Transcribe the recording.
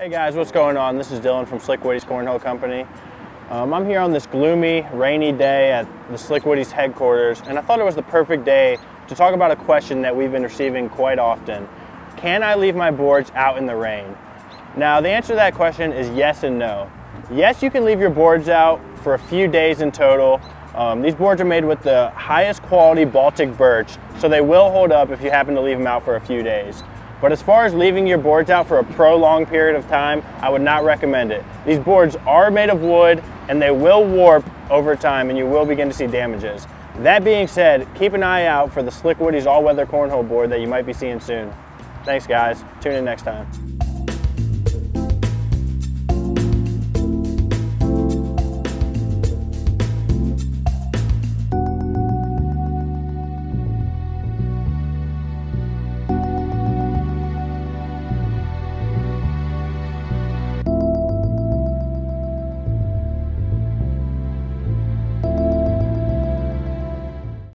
Hey guys, what's going on? This is Dylan from Slick Woody's Cornhole Company. I'm here on this gloomy, rainy day at the Slick Woody's headquarters, and I thought it was the perfect day to talk about a question that we've been receiving quite often. Can I leave my boards out in the rain? Now, the answer to that question is yes and no. Yes, you can leave your boards out for a few days in total. These boards are made with the highest quality Baltic birch, so they will hold up if you happen to leave them out for a few days. But as far as leaving your boards out for a prolonged period of time, I would not recommend it. These boards are made of wood and they will warp over time and you will begin to see damages. That being said, keep an eye out for the Slick Woody's all-weather cornhole board that you might be seeing soon. Thanks guys, tune in next time.